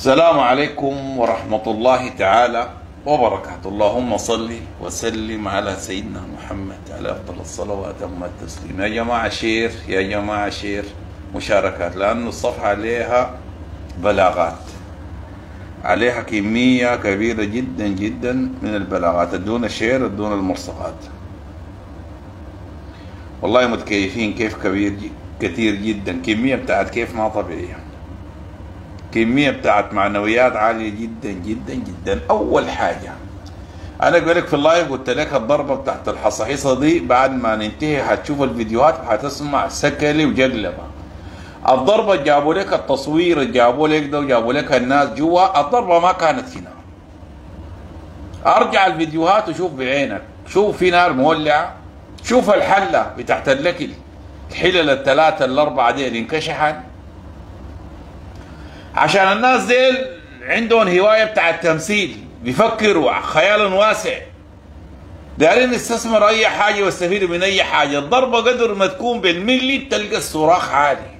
السلام عليكم ورحمة الله تعالى وبركاته. اللهم صل وسلم على سيدنا محمد على أفضل الصلوات وأتم التسليم. يا جماعة شير مشاركات، لأن الصفحة عليها بلاغات، عليها كمية كبيرة جدا جدا من البلاغات، دون الشير دون الملصقات. والله متكيفين كيف كبير كثير جدا، كمية بتاعت كيف ما طبيعية، كمية بتاعت معنويات عالية جدا جدا جدا. أول حاجة أنا قلت لك في اللايف، قلت لك الضربة بتاعت الحصحيصة دي بعد ما ننتهي هتشوف الفيديوهات وهتسمع سكلي وجقلبة. الضربة جابوا لك التصوير، جابوا لك ده، وجابوا لك الناس جوا. الضربة ما كانت هنا، أرجع الفيديوهات وشوف بعينك، شوف في نار مولعة، شوف الحلة بتاعت اللكل، الحلل الثلاثة الأربعة دي اللي انكشحت. عشان الناس ديل عندهم هواية بتاع التمثيل، بيفكروا خيال واسع، دايرين يستثمر أي حاجة ويستفيدوا من أي حاجة. الضربة قدر ما تكون بالملي بتلقى الصراخ عالي،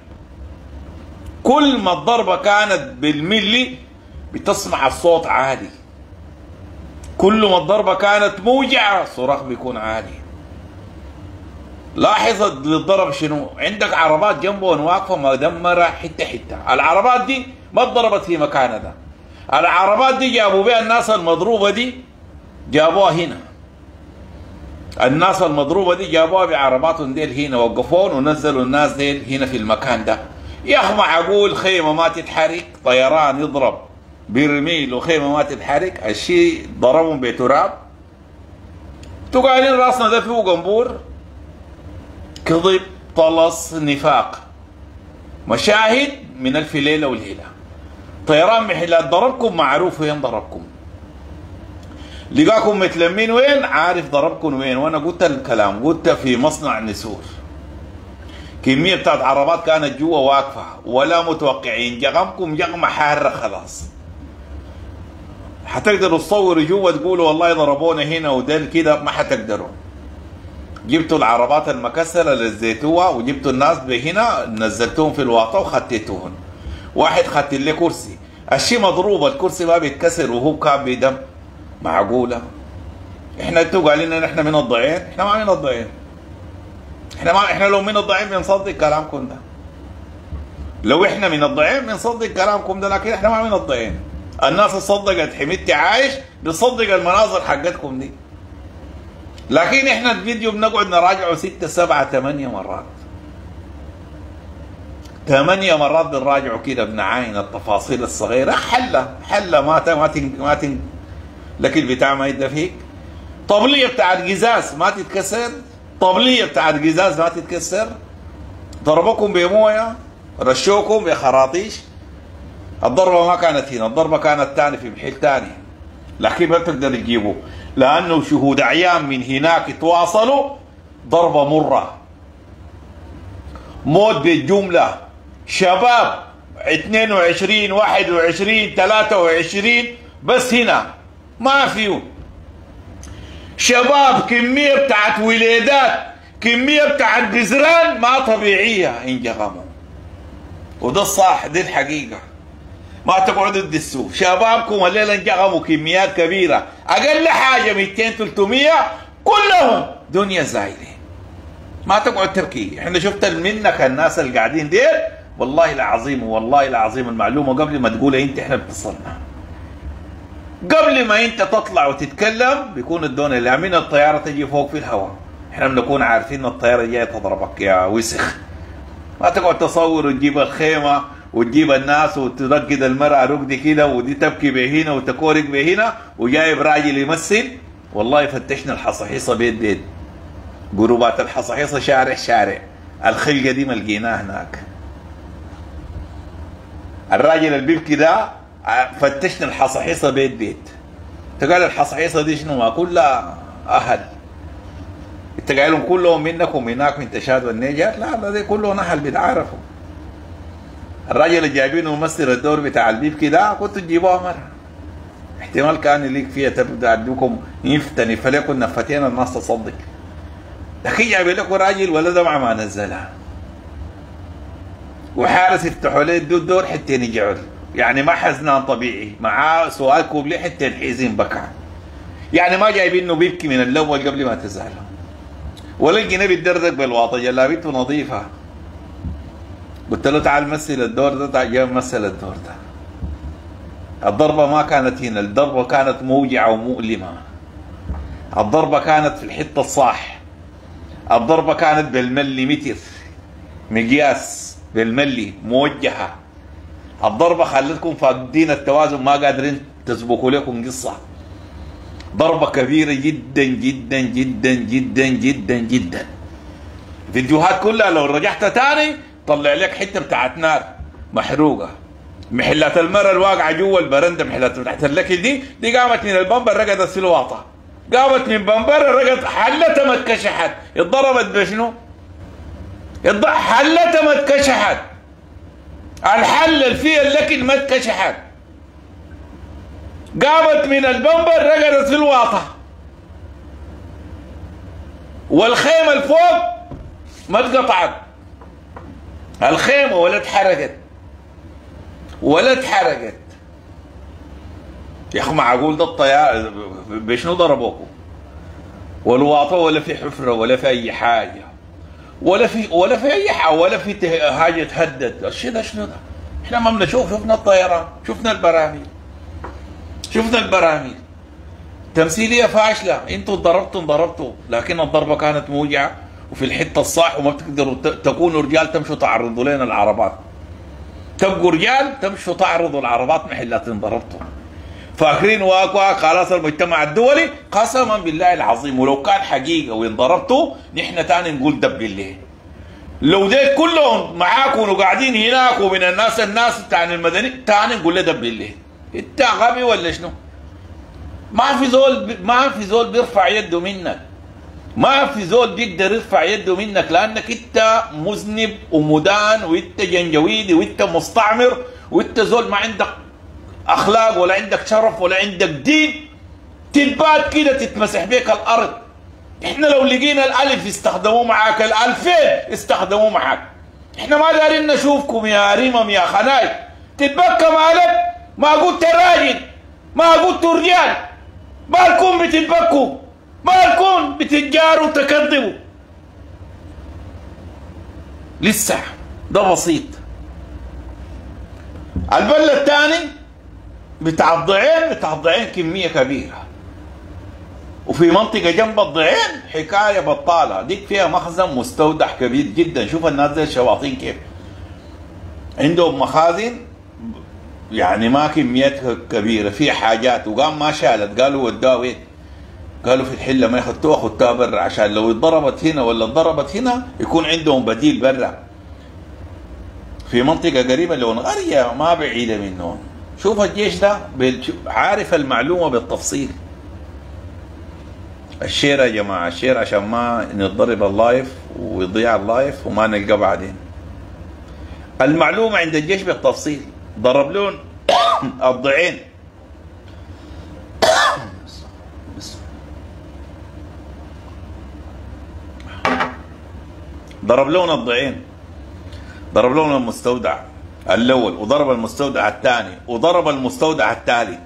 كل ما الضربة كانت بالملي بتسمع الصوت عالي، كل ما الضربة كانت موجعة الصراخ بيكون عالي. لاحظ للضرب شنو؟ عندك عربات جنبهم واقفه مدمره حته حته، العربات دي ما اتضربت في مكانها ده، العربات دي جابوا بها الناس المضروبه دي، جابوها هنا. الناس المضروبه دي جابوها بعرباتهم ديل هنا، وقفوهم ونزلوا الناس ديل هنا في المكان ده. يا اخ معقول خيمه ما تتحرك، طيران يضرب برميل وخيمه ما تتحرك، الشيء ضربهم بتراب. تقالين راسنا ده فيه قنبور، كذب، طلس، نفاق، مشاهد من الف ليله وليله. طيران محلات ضربكم معروف وين ضربكم، لقاكم متلمين وين عارف ضربكم وين. وانا قلت الكلام، قلت في مصنع نسور كميه بتاعت عربات كانت جوا واقفه ولا متوقعين، جغمكم جغمه حاره خلاص. حتقدروا تصوروا جوا تقولوا والله ضربونا هنا ودل كده، ما حتقدروا. جبتوا العربات المكسره لزيتوها وجبتوا الناس بهنا نزلتوهم في الواطه وخطيتوهم. واحد خدت لي كرسي، الشيء مضروب، الكرسي ما بيتكسر وهو كان بدم. معقوله؟ احنا انتوا قايلين ان احنا من الضعين، احنا ما من الضعين، احنا لو من الضعين بنصدق كلامكم ده، لو احنا من الضعين بنصدق كلامكم ده، لكن احنا ما من الضعين. الناس صدقت حميدتي عايش، بتصدق المناظر حقتكم دي، لكن احنا الفيديو بنقعد نراجعه 6 7 8 مرات، 8 مرات بنراجعه كده، بنعاين التفاصيل الصغيره. حله ما تن لك البتاع ما يدى فيك. طبليه بتاعت قزاز ما تتكسر، ضربكم بمويه، رشوكم بخراطيش. الضربه ما كانت هنا، الضربه كانت ثاني في محل ثاني، لكن ما بتقدر تجيبه لانه شهود اعيان من هناك تواصلوا. ضربه مره، موت بالجمله، شباب 22 21 23 بس هنا ما فيهم شباب، كميه بتاعت ولادات، كميه بتاعت جزران ما طبيعيه انجغموا. وده الصح، دي الحقيقه، ما تقعدوا تدسوا. شبابكم الليله انجغموا كميات كبيره، اقل حاجه 200 300، كلهم دنيا زايله. ما تقعد تبكي، احنا شفت منك الناس اللي قاعدين ديل، والله العظيم والله العظيم المعلومه قبل ما تقولها انت احنا بتصلنا، قبل ما انت تطلع وتتكلم بيكون الدنيا اللي عاملين الطياره تجي فوق في الهواء، احنا بنكون عارفين ان الطياره جايه تضربك يا وسخ. ما تقعد تصور وتجيب الخيمه وتجيب الناس وترقد المرأة رقد كده، ودي تبكي بهنا وتكورك بهنا، وجايب راجل يمثل. والله فتشنا الحصحيصة بيت بيت، جروبات الحصحيصة شارع شارع، الخلقة دي ما لقيناها هناك. الراجل اللي بيبكي ده فتشنا الحصحيصة بيت بيت. انت قال الحصحيصة دي شنو؟ ما كلها أهل، انت قايلهم كلهم منك ومناك من تشاد والنيجات؟ لا دي كلهم أهل بيتعارفوا. الراجل اللي جايبينه يمثل الدور بتاع البيبكي ده كنتوا تجيبوها مره، احتمال كان ليك فيها تبدا عندكم يفتني، فليكن نفتينا الناس تصدق. لكن جايبين لكم راجل ولا دمعه ما نزلها، وحارس يفتحوا له الدور حتى يجعل يعني ما حزنان طبيعي، معاه سواكه بلي حتى الحزين بكع، يعني ما جايبينه بيبكي من الاول قبل ما تزعله. ولا الجنيه بيتدردق بالواطه، جلابيته نظيفه. قلت له تعال مثل الدور ده، تعال جاي مثل الدور ده. الضربه ما كانت هنا، الضربه كانت موجعه ومؤلمه. الضربه كانت في الحته الصح. الضربه كانت بالمليمتر، مقياس بالملي موجهه. الضربه خلتكم فاقدين التوازن، ما قادرين تسبقوا لكم قصه. ضربه كبيره جدا جدا جدا جدا جدا جدا. الفيديوهات كلها لو رجعتها تاني طلع لك حته بتاعت نار محروقه. محلات المراه الواقعه جوا البرندة، محلات بتاعت الاكل دي قامت من البمبر رقدت في الواطه. قامت من بمبر رقدت، حلتها ما اتكشحت، اتضربت بشنو؟ حلتها ما اتكشحت. الحله اللي فيها الاكل ما اتكشحت. قامت من البمبر رقدت في الواطه. والخيمه الفوق ما اتقطعت. الخيمه ولا اتحركت. ولا اتحركت. يا اخي معقول ده الطيار بشنو ضربوكم؟ والواطه ولا في حفره ولا في اي حاجه. ولا في اي حاجه، ولا في حاجه تهدد، الشيء ده شنو ده؟ احنا ما بنشوف، شفنا الطيران، شفنا البراميل. تمثيليه فاشله، انتوا ضربتوا، لكن الضربه كانت موجعه وفي الحته الصح، وما بتقدروا تكونوا رجال تمشوا تعرضوا لنا العربات. تبقوا رجال تمشوا تعرضوا العربات محلات انضربتوا. فاكرين واك خلاص المجتمع الدولي، قسما بالله العظيم ولو كان حقيقه وانضربتوا نحن تاني نقول دب بالله. لو ديت كلهم معاكم وقاعدين هناك ومن الناس تاني المدني تاني نقول له دب بالله. انت غبي ولا شنو؟ ما في زول بيرفع يده منك. ما في زول بيقدر يرفع يده منك لانك انت مذنب ومدان وانت جنجويدي وانت مستعمر وانت زول ما عندك اخلاق ولا عندك شرف ولا عندك دين. تتبات كده تتمسح بيك الارض. احنا لو لقينا الالف استخدموه معاك، الالفين استخدموه معاك. احنا ما دارين نشوفكم يا ريمم يا خناي. تتبكى مالك؟ ما قلت راجل، ما قلت رجال، مالكم بتتبكوا، مالكم بتتجاروا وتكذبوا. لسه ده بسيط. البلة الثاني بتاع الضعين كمية كبيرة. وفي منطقة جنب الضعين حكاية بطالة، ديك فيها مخزن مستودع كبير جدا. شوف الناس زي الشواطين كيف عندهم مخازن، يعني ما كميتها كبيرة، في حاجات. وقام ما شالت، قالوا وداها وين؟ قالوا في الحلة، ما ياخدتوها خدتها برا عشان لو اتضربت هنا ولا اتضربت هنا يكون عندهم بديل برا. في منطقة قريبة لون قرية ما بعيدة منهم. شوف الجيش ده عارف المعلومة بالتفصيل. الشير يا جماعة، الشير عشان ما نتضرب اللايف ويضيع اللايف وما نلقى بعدين. المعلومة عند الجيش بالتفصيل. ضرب لون الضعين ضرب لون المستودع الاول، وضرب المستودع الثاني، وضرب المستودع الثالث.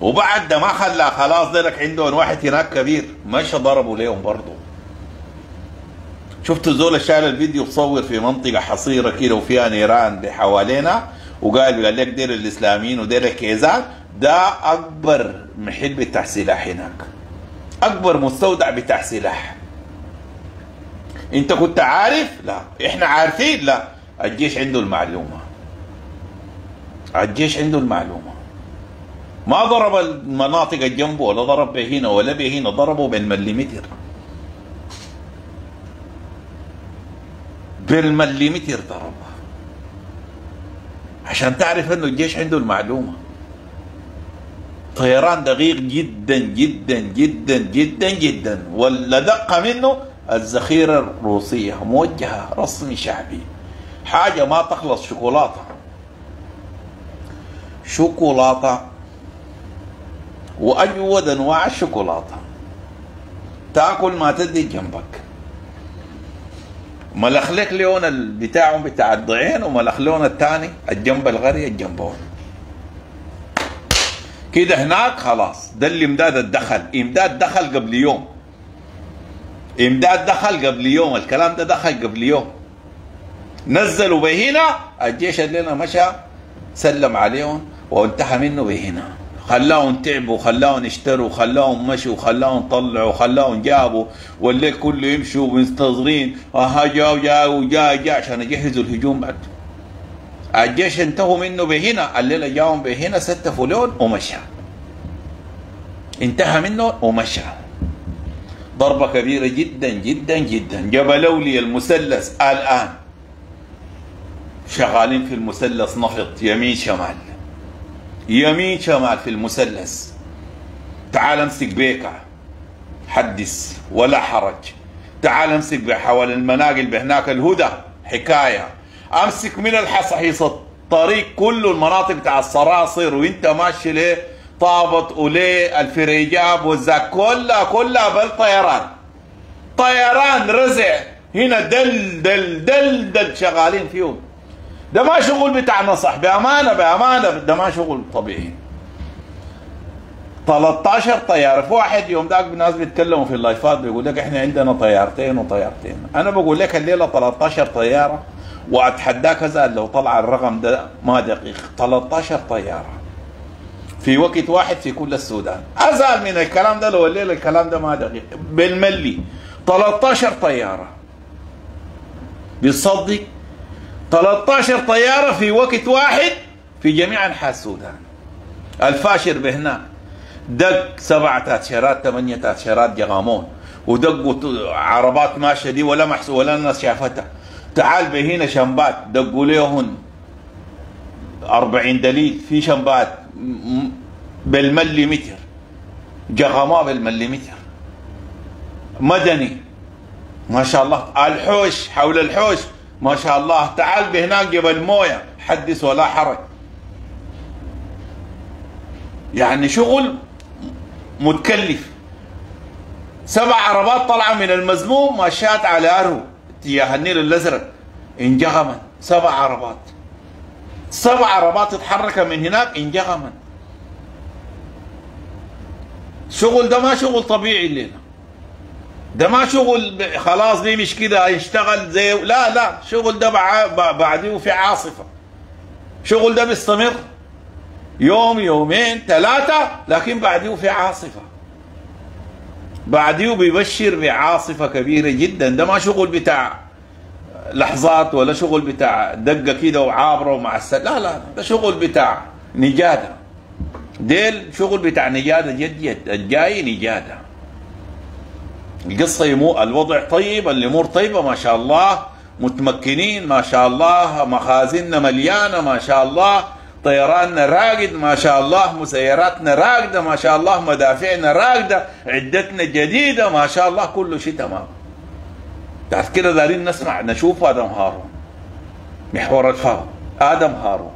وبعد ده ما خلى خلاص ذلك عندهم واحد هناك كبير مشى ضربوا ليهم برضه. شفتوا زول شال الفيديو بصور في منطقة حصيرة كده وفيها نيران حوالينا، وقال لك دير الإسلاميين ودير الكيزان، ده أكبر محل بتاع سلاح هناك، أكبر مستودع بتاع سلاح. أنت كنت عارف؟ لا، إحنا عارفين؟ لا، الجيش عنده المعلومة. ما ضرب المناطق الجنب ولا ضرب بهنا ولا بهنا، ضربوا بالمليمتر. بالمليمتر ضربها عشان تعرف انه الجيش عنده المعلومه. طيران دقيق جدا جدا جدا جدا جدا، والادق منه الذخيره الروسيه موجهه رسمي شعبي، حاجه ما تخلص. شوكولاته واجود انواع الشوكولاته، تاكل ما تدي جنبك. ملخلك ليونا بتاعهم بتاع الضعين، وملخ ليونا الثاني الجنب الغري الجنبون كده هناك خلاص. ده اللي امداد الدخل، امداد دخل قبل يوم، امداد دخل قبل يوم، الكلام ده دخل قبل يوم. نزلوا بهنا الجيش اللينا مشى سلم عليهم وانتهى منه بهنا، خلاهم تعبوا، خلاهم اشتروا، خلاهم مشوا، خلاهم طلعوا، خلاهم جابوا، والليل كله يمشوا منتظرين ها جاوا جاوا جا جا عشان يجهزوا الهجوم. بعد الجيش انتهوا منه بهنا، الليله جاهم بهنا ستفوا لون ومشى، انتهى منه ومشى. ضربه كبيره جدا جدا جدا. جبلولي المثلث الان شغالين في المثلث نفط، يمين شمال يمين شمال في المثلث. تعال امسك بيكع حدث ولا حرج، تعال امسك بحول المناقل بهناك الهدى حكايه، امسك من الحصحيص الطريق كله المناطق بتاع الصراصر وانت ماشي ليه طابط وليه الفريجاب والزاك كلها بل طيران طيران رزع هنا دل دل دل دل شغالين فيهم. ده ما شغل بتاع نصح بامانه بامانه، ده ما شغل طبيعي. 13 طياره في واحد. يوم داك الناس بيتكلموا في اللايفات بيقول لك احنا عندنا طيارتين وطيارتين. انا بقول لك الليله 13 طياره، واتحداك هذا لو طلع الرقم ده ما دقيق، 13 طياره في وقت واحد في كل السودان. ازعل من الكلام ده لو الليله الكلام ده ما دقيق بالملي. 13 طياره بيصدق 13 طيارة في وقت واحد في جميع أنحاء السودان. الفاشر بهناك دق 7 تاتشيرات 8 تاتشيرات جغامون، ودقوا عربات ماشية دي ولا محسوب ولا الناس شافتها. تعال بهنا شنبات دقوا ليهن 40 دليل في شنبات بالمليمتر، جغامات بالمليمتر، مدني ما شاء الله، الحوش حول الحوش ما شاء الله. تعال بهناك جبل مويه حدث ولا حرج. يعني شغل متكلف. 7 عربات طالعه من المزموم ماشيات على ارو اتجاه النيل الازرق انجغما. 7 عربات 7 عربات تتحرك من هناك انجغما. شغل ده ما شغل طبيعي الليله، ده ما شغل خلاص دي مش كده هيشتغل زي لا لا. شغل ده بعديه في عاصفه، شغل ده بيستمر يوم يومين 3، لكن بعديه في عاصفه، بعديه بيبشر بعاصفه كبيره جدا. ده ما شغل بتاع لحظات ولا شغل بتاع دقه كده وعابره ومع لا لا، ده شغل بتاع نجاده. ديل شغل بتاع نجاده جد الجاي نجاده. القصه يمو الوضع طيب، الامور طيبه ما شاء الله، متمكنين ما شاء الله، مخازننا مليانه ما شاء الله، طيراننا راقد ما شاء الله، مسيراتنا راقده ما شاء الله، مدافعنا راقده، عدتنا جديده ما شاء الله، كل شيء تمام. بعد كده دارين نسمع نشوف ادم هارون محور الفم، ادم هارون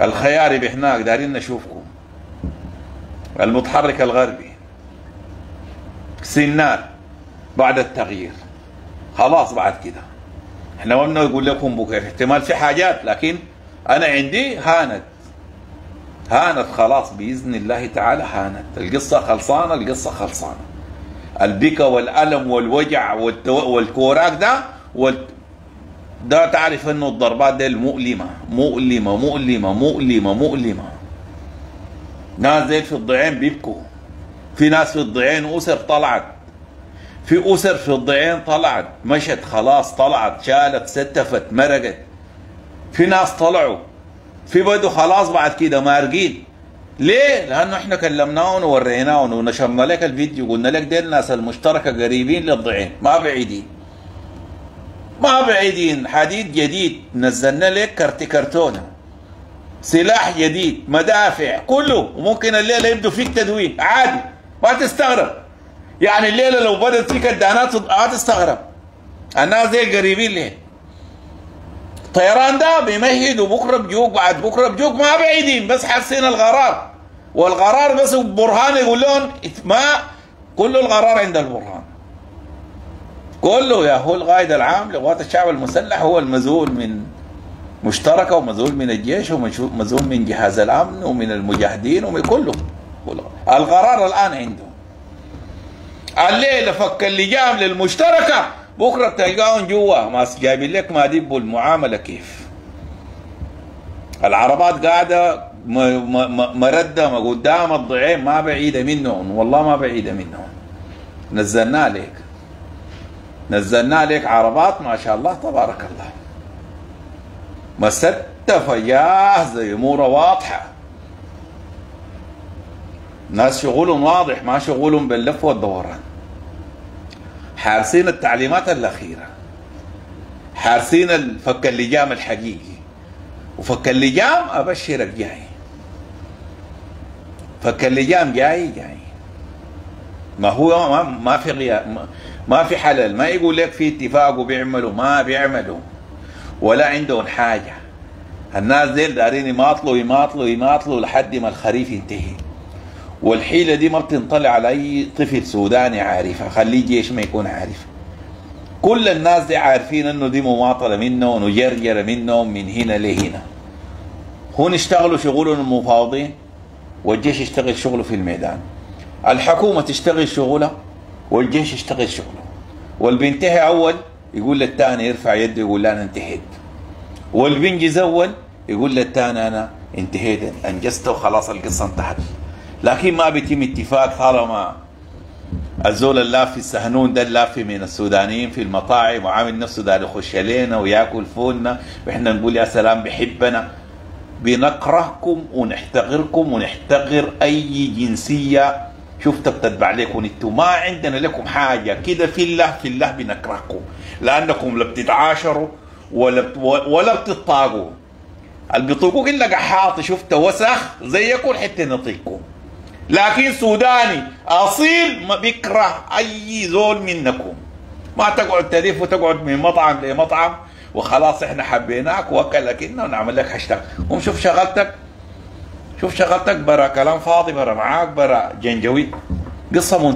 الخياري بهناك دارين نشوفكم، المتحرك الغربي سنان بعد التغيير خلاص. بعد كده احنا ما بنقول لكم بكره، احتمال في حاجات، لكن انا عندي هانت هانت خلاص باذن الله تعالى. هانت القصه، خلصانه القصه، خلصانه. البكا والالم والوجع والكوراك ده ده تعرف انه الضربات دي مؤلمه مؤلمه مؤلمه مؤلمه مؤلمه. ناس زي في الضعين بيبكوا، في ناس في الضعين أسر طلعت، في أسر في الضعين طلعت مشت خلاص، طلعت شالت ستفت مرقت. في ناس طلعوا، في بدو خلاص بعد كده مارقين. ليه؟ لأنه احنا كلمناهم ووريناهم ونشرنا لك الفيديو، قلنا لك دي الناس المشتركة قريبين للضعين، ما بعيدين ما بعيدين. حديد جديد نزلنا لك، كرتي كرتونة، سلاح جديد، مدافع، كله. وممكن الليلة يبدو فيك تدوين عادي، ما تستغرب. يعني الليله لو بدت فيك الدهانات ما تستغرب، الناس دي قريبين ليه. الطيران ده بيمهد، وبكره بجوك بعد بكره بجوك، ما بعيدين، بس حاسين الغرار. والغرار بس البرهان يقول لهم ما كل الغرار عند البرهان. كله يا هو القائد العام لقوات الشعب المسلح هو المزول من مشتركه ومزول من الجيش ومزول من جهاز الامن ومن المجاهدين ومن كله. القرار الان عنده. الليله فك اللجام للمشتركه، بكره تلقاهم جوا ماس جايبين لك ما دبوا المعامله كيف. العربات قاعده مردمه قدام الضعين ما بعيده منهم، والله ما بعيده منهم. نزلنا لك عربات ما شاء الله تبارك الله، مستفة جاهزة، أمورها واضحة، ناس شغلهم واضح، ما شغلهم باللف والدوران، حارسين التعليمات الأخيرة، حارسين الفك اللجام الحقيقي. وفك اللجام أبشرك جاي، فك اللجام جاي. ما هو ما في غياب، ما في حلل، ما يقول لك في اتفاق وبيعملوا، ما بيعملوا ولا عندهم حاجة. الناس دي دارين يماطلوا يماطلوا يماطلوا لحد ما الخريف ينتهي. والحيلة دي ما بتنطلع على أي طفل سوداني عارفها، خليه جيش ما يكون عارف. كل الناس دي عارفين إنه دي مماطلة منهم وجرجرة منهم من هنا لهنا. هون اشتغلوا شغلهم المفاوضين، والجيش يشتغل شغله في الميدان. الحكومة تشتغل شغلها والجيش يشتغل شغله، والبينتهي أول يقول للتاني يرفع يده يقول لا أنا انتهيت، والبنجز أول يقول للتاني أنا انتهيت أنجزت وخلاص القصة انتهت. لكن ما بيتم اتفاق طالما الزول اللافي السهنون ده اللافي من السودانيين في المطاعم وعامل نفسه ده يخش علينا وياكل فولنا وإحنا نقول يا سلام بحبنا. بنكرهكم ونحتقركم ونحتقر أي جنسية شفتك تتبع لكم، انتم ما عندنا لكم حاجه كده في الله، في الله بنكرهكم لانكم لا بتتعاشروا ولا بتطاقوا. اللي بيطيقوك الا قحاطي شفته وسخ زيكم حتى نطيقكم. لكن سوداني اصيل ما بيكره اي زول منكم. ما تقعد تلف وتقعد من مطعم لمطعم وخلاص احنا حبيناك واكلك انه ونعمل لك هاشتاج. قوم شوف شغلتك، برا كلام فاضي، برا معاك، برا جنجوي. قصة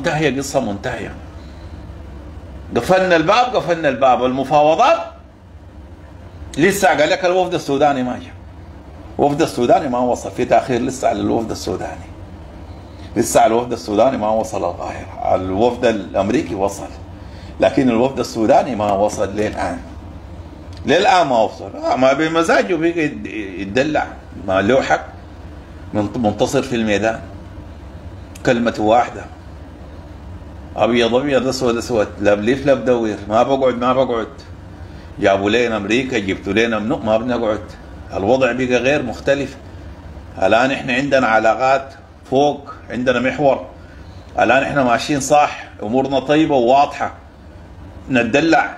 منتهية، قفلنا الباب، المفاوضات لسه قال لك الوفد السوداني ما جاء. الوفد السوداني ما وصل، في تأخير لسه على الوفد السوداني. ما وصل القاهرة. الوفد الأمريكي وصل، لكن الوفد السوداني ما وصل للآن. ما وصل، ما بمزاجه بيجي يدلع، ما له حق. منتصر في الميدان، كلمة واحدة، أبيض أبيض أسود أسود، لبليف لبدوير، ما بقعد جابوا لنا أمريكا، جبتوا لنا منو، ما بنقعد. الوضع بقى غير مختلف الآن. إحنا عندنا علاقات فوق، عندنا محور الآن، إحنا ماشيين صح، أمورنا طيبة وواضحة. نتدلع،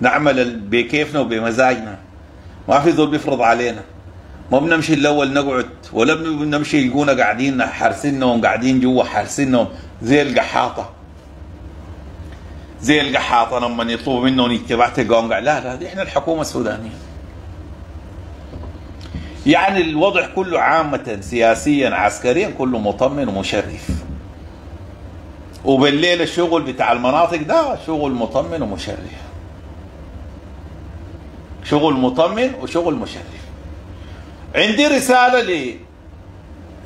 نعمل بكيفنا وبمزاجنا، ما في ذول بيفرض علينا. ما بنمشي الاول نقعد، ولا بنمشي يلقونا قاعدين حارسينهم، قاعدين جوا حارسينهم زي القحاطه. لما يطلبوا منهم اتباع تلقاهم قاعد. لا دي احنا الحكومه السودانيه. يعني الوضع كله عامه سياسيا عسكريا كله مطمن ومشرف. وبالليل الشغل بتاع المناطق ده شغل مطمن ومشرف. عندي رسالة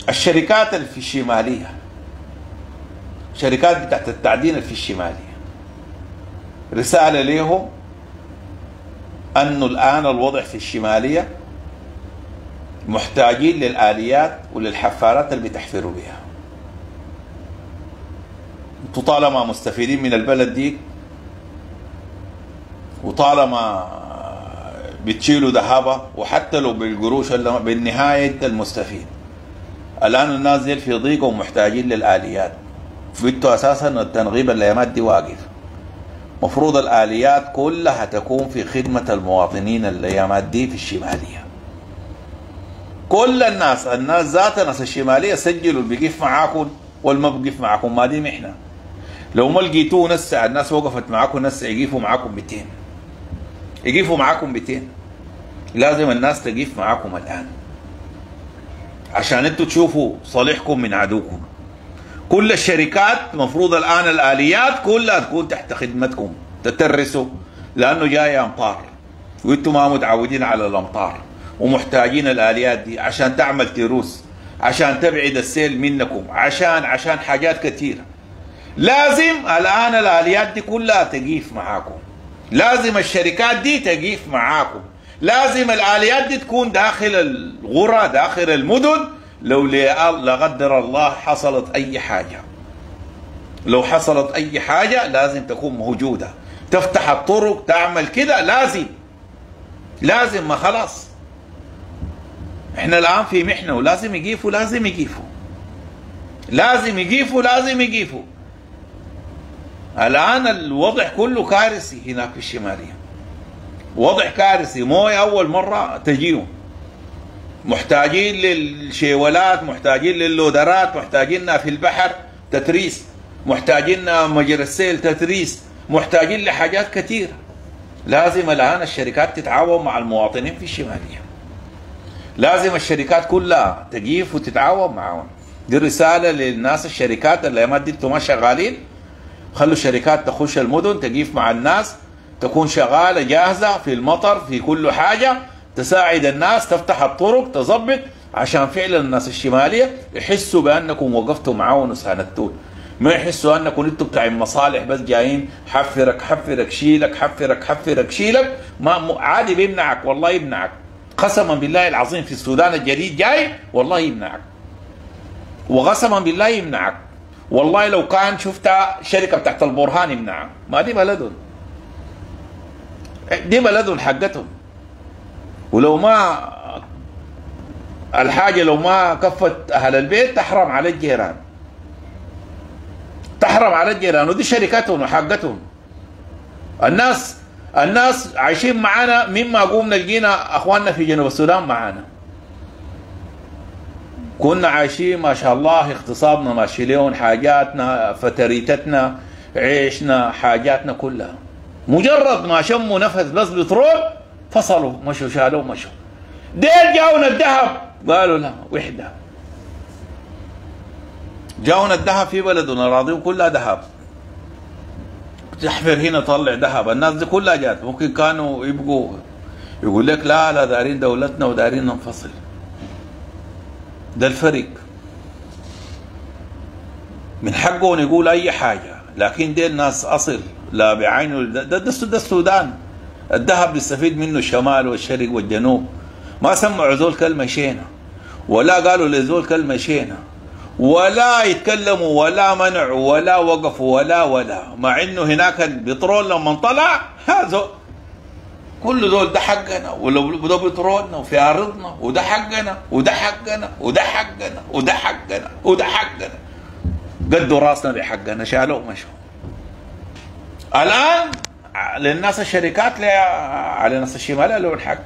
للشركات اللي في الشمالية، شركات بتاعت التعدين اللي في الشمالية، رسالة ليهم أنه الآن الوضع في الشمالية محتاجين للآليات وللحفارات اللي بتحفروا بها. انتوا طالما مستفيدين من البلد دي وطالما بتشيلوا ذهبها، وحتى لو بالقروش ولا بالنهايه انت المستفيد. الان الناس دي في ضيق ومحتاجين للاليات. انتوا اساسا التنغيب الايامات دي واقف. مفروض الاليات كلها تكون في خدمه المواطنين الايامات دي في الشماليه. كل الناس، ذات ناس الشماليه سجلوا اللي بيقف معاكم والما بيقف معاكم، ما دي محنه. لو ما لقيتوه نسع، الناس وقفت معاكم نسع، يقفوا معاكم 200. لازم الناس تقف معاكم الآن عشان انتوا تشوفوا صالحكم من عدوكم. كل الشركات مفروض الآن الآليات كلها تكون تحت خدمتكم. تترسوا لانه جاي امطار وانتم ما متعودين على الامطار ومحتاجين الاليات دي عشان تعمل تيروس، عشان تبعد السيل منكم، عشان حاجات كثيره. لازم الان الاليات دي كلها تقيف معاكم، لازم الشركات دي تقيف معاكم، لازم الاليات دي تكون داخل القرى، داخل المدن. لو لا قدر الله حصلت اي حاجه، لو حصلت اي حاجه لازم تكون موجوده، تفتح الطرق، تعمل كده. لازم ما خلاص احنا الان في محنه، ولازم يقيفوا لازم يقيفوا لازم يقيفوا لازم يقيفوا. الان الوضع كله كارثي هناك في الشماليه، وضع كارثي. مويه اول مره تجيهم، محتاجين للشيولات، محتاجين للودرات، محتاجينها في البحر تتريس، محتاجين مجرى السيل تتريس، محتاجين لحاجات كثيره. لازم الان الشركات تتعاون مع المواطنين في الشماليه، لازم الشركات كلها تقيف وتتعاون معهم. دي رساله للناس، الشركات اللي ما انتم ما شغالين، خلوا الشركات تخش المدن تقيف مع الناس، تكون شغاله جاهزه في المطر في كل حاجه، تساعد الناس، تفتح الطرق، تظبط، عشان فعلا الناس الشماليه يحسوا بانكم وقفتوا معاهم وساندتوهم، ما يحسوا انكم انتم بتاع المصالح بس جايين حفرك حفرك شيلك حفرك حفرك شيلك. ما عادي، بيمنعك والله يمنعك، قسما بالله العظيم في السودان الجديد جاي والله يمنعك، وقسما بالله يمنعك والله. لو كان شفتها شركه بتاعت البرهان يمنعها، ما دي بلدهم، دي بلدهم حقتهم. ولو ما الحاجه لو ما كفت اهل البيت تحرم على الجيران، تحرم على الجيران، ودي شركتهم وحقتهم. الناس عايشين معانا مما قمنا لقينا اخواننا في جنوب السودان معانا، كنا عايشين ما شاء الله، اغتصابنا ماشي ليون، حاجاتنا فتريتتنا، عيشنا، حاجاتنا كلها. مجرد ما شموا نفس بس بترول فصلوا، مشوا، شالوا، مشوا. ديل جاونا الذهب، قالوا لا وحده، جاونا الذهب في بلدنا، اراضيهم كلها ذهب، تحفر هنا طلع ذهب. الناس دي كلها جات، ممكن كانوا يبقوا يقول لك لا دارين دولتنا ودارين ننفصل. ده الفريق من حقهم يقول اي حاجه، لكن دي الناس اصل لا بعينه. ده السودان، الذهب بيستفيد منه الشمال والشرق والجنوب. ما سمعوا ذول كلمه شينه، ولا قالوا لذول كلمه شينه، ولا يتكلموا ولا منعوا ولا وقفوا ولا مع انه هناك البترول لما طلع هذا كل دول ده حقنا، وده بترولنا وفي ارضنا، وده حقنا وده حقنا وده حقنا وده حقنا وده حقنا. قدوا راسنا لحقنا، شالوه مشوا. الان للناس الشركات على الناس الشماليه له الحق،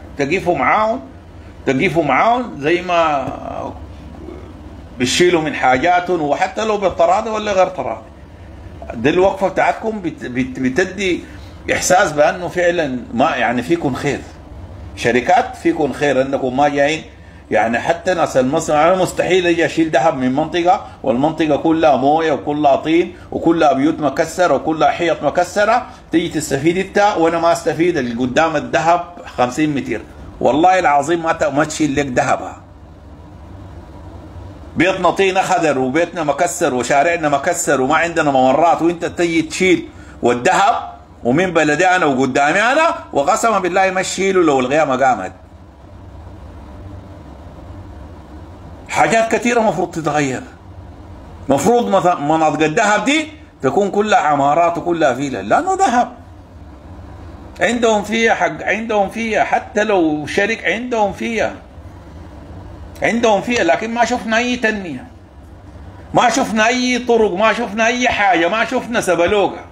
تقيفوا معاهم زي ما بتشيلوا من حاجاتهم، وحتى لو بالتراضي ولا غير تراضي. دي الوقفه بتاعتكم بتدي احساس بانه فعلا ما يعني فيكم خير، شركات فيكم خير، انكم ما جايين يعني. حتى ناس المصنع انا مستحيل اجي اشيل ذهب من منطقه والمنطقه كلها مويه وكلها طين وكلها بيوت مكسره وكلها حيط مكسره، تيجي تستفيد انت وانا ما استفيد. اللي قدام الذهب 50 متر والله العظيم ما تشيل لك ذهبها. بيتنا طين اخضر وبيتنا مكسر وشارعنا مكسر وما عندنا ممرات، وانت تيجي تشيل والذهب ومن بلدي انا وقدامي انا، وقسما بالله ما تشيله لو القيامه قامت. حاجات كثيره مفروض تتغير، مفروض مناطق الذهب دي تكون كلها عمارات وكلها فيلا، لانه ذهب عندهم فيها حق، عندهم فيها حتى لو شريك عندهم فيها. لكن ما شفنا اي تنميه، ما شفنا اي طرق، ما شفنا اي حاجه، ما شفنا سبلوقه.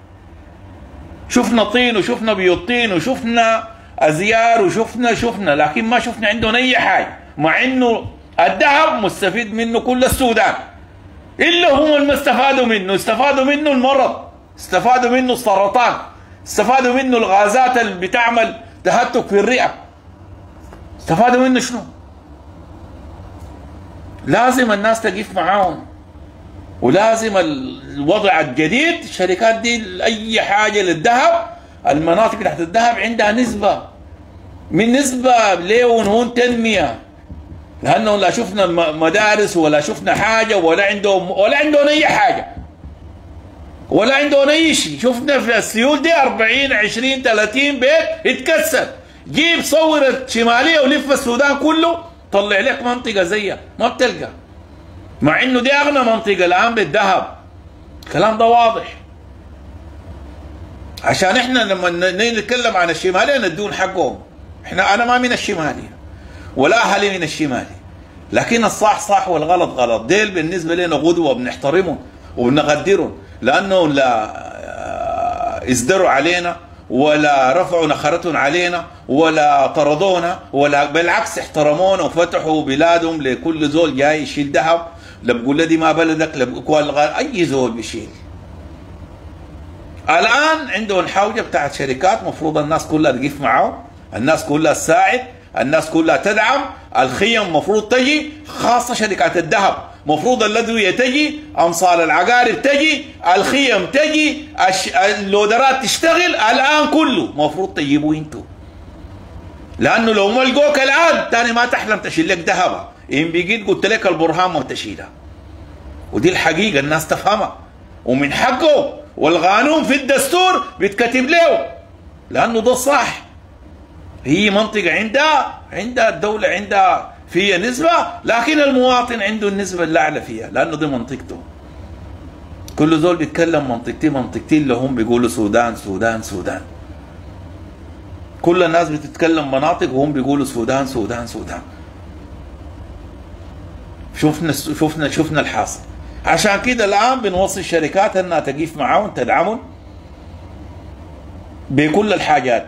شفنا طين وشفنا بيوت طين وشفنا ازيار وشفنا، لكن ما شفنا عندهم اي حاجه، مع انه الذهب مستفيد منه كل السودان. الا هم اللي استفادوا منه المرض، استفادوا منه السرطان، استفادوا منه الغازات اللي بتعمل تهتك في الرئه، استفادوا منه شنو؟ لازم الناس تقف معاهم، ولازم الوضع الجديد الشركات دي اي حاجه للذهب المناطق تحت الذهب عندها نسبة من نسبة ليه ونهون تنمية، لأنه لا شفنا مدارس ولا شفنا حاجة ولا عندهم أي حاجة ولا عندهم أي شيء. شفنا في السيول دي 40 20 30 بيت اتكسر. جيب صورة شمالية ولف السودان كله طلع لك منطقة زيها ما بتلقى، مع إنه دي أغنى منطقة الآن بالذهب. الكلام ده واضح، عشان إحنا لما نتكلم عن الشمالية ندون حقهم. إحنا أنا ما من الشمالية ولا أهلي من الشمالي، لكن الصح صح والغلط غلط. ديل بالنسبة لنا غدوة بنحترمهم وبنقدرهم، لأنهم لا ازدروا علينا ولا رفعوا نخرتهم علينا ولا طردونا، ولا بالعكس احترمونا وفتحوا بلادهم لكل زول جاي يشيل ذهب. لا بقول له دي ما بلدك، لا بقول اي زول بيشيل. الان عندهم حوجه بتاعت شركات مفروض الناس كلها تقف معاهم، الناس كلها تساعد، الناس كلها تدعم، الخيم مفروض تجي، خاصه شركات الذهب، مفروض الادويه تجي، امصال العقارب تجي، الخيم تجي، اللودرات تشتغل. الان كله مفروض تجيبوه انتوا، لانه لو ما لقوك الان تاني ما تحلم تشيل لك ذهبها، ان بقيت قلت لك البرهان ما تشيلها. ودي الحقيقه الناس تفهمها ومن حقه، والقانون في الدستور بيتكتب له، لانه ده صح. هي منطقه عندها الدوله عندها فيها نسبه، لكن المواطن عنده النسبه الاعلى فيها، لانه دي منطقته. كل زول بيتكلم منطقتي منطقتي، اللي هم بيقولوا سودان سودان سودان. كل الناس بتتكلم مناطق وهم بيقولوا سودان سودان سودان. شفنا الحاصل. عشان كده الان بنوصي الشركات انها تقيف معاهم تدعمهم بكل الحاجات.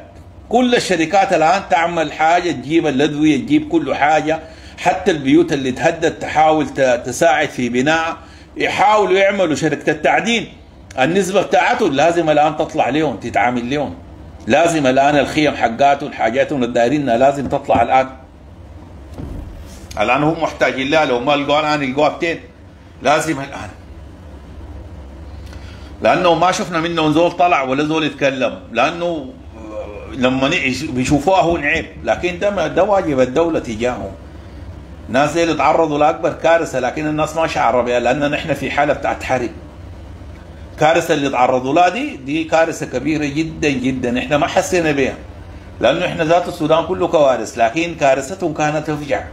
كل الشركات الان تعمل حاجه، تجيب الادويه، تجيب كل حاجه، حتى البيوت اللي تهدد تحاول تساعد في بناء. يحاولوا يعملوا شركه التعدين، النسبه بتاعتهم لازم الان تطلع لهم تتعامل لهم، لازم الان الخيم حقاتهم حاجاتهم الدايرينها لازم تطلع الان. الان هم محتاجين لها، لو ما لقوها الان يلقوها بتين، لازم الان، لانه ما شفنا منهم زول طلع ولا زول يتكلم، لانه لما بيشوفوها هون عيب، لكن ده واجب الدوله تجاههم. ناس زي اللي تعرضوا لاكبر كارثه، لكن الناس ما شعروا بها، لان نحن في حاله بتاعت حرب. الكارثه اللي تعرضوا لها دي كارثه كبيره جدا جدا، احنا ما حسينا بها، لانه احنا ذات السودان كله كوارث، لكن كارثتهم كانت تفجع.